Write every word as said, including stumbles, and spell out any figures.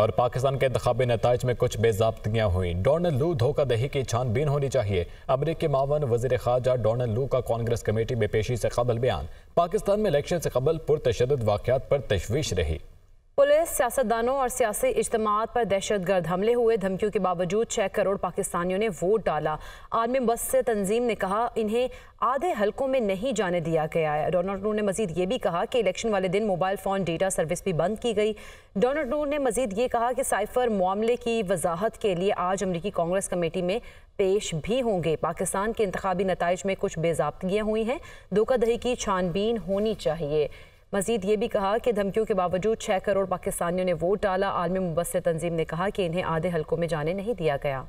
और पाकिस्तान के इंतखाबी नताइज में कुछ बेजाब्तगियां हुई। डोनाल्ड लू धोखादही की छानबीन होनी चाहिए। अमरीकी मावन वजीर खारजा डोनाल्ड लू का कांग्रेस कमेटी में पेशी से कबल बयान। पाकिस्तान में इलेक्शन से कबल पुरतशद्दुद वाक़यात पर तशवीश रही। पुलिस, सियासतदानों और सियासी इज्तमाआत पर दहशतगर्द हमले हुए। धमकियों के बावजूद छः करोड़ पाकिस्तानियों ने वोट डाला। आर्मी बस से तंजीम ने कहा, इन्हें आधे हलकों में नहीं जाने दिया गया है। डोनाल्ड लू ने मजीद ये भी कहा कि इलेक्शन वाले दिन मोबाइल फ़ोन डेटा सर्विस भी बंद की गई। डोनाल्ड लू ने मजीद ये कहा कि साइफर मामले की वजाहत के लिए आज अमरीकी कांग्रेस कमेटी में पेश भी होंगे। पाकिस्तान के इंतखाबी नताइज में कुछ बेजाब्तगियाँ हुई हैं, धोखाधड़ी की छानबीन होनी चाहिए। मजीद ये भी कहा कि धमकियों के बावजूद छः करोड़ पाकिस्तानियों ने वोट डाला। आलमी मुबस्सिर तंजीम ने कहा कि इन्हें आधे हलकों में जाने नहीं दिया गया।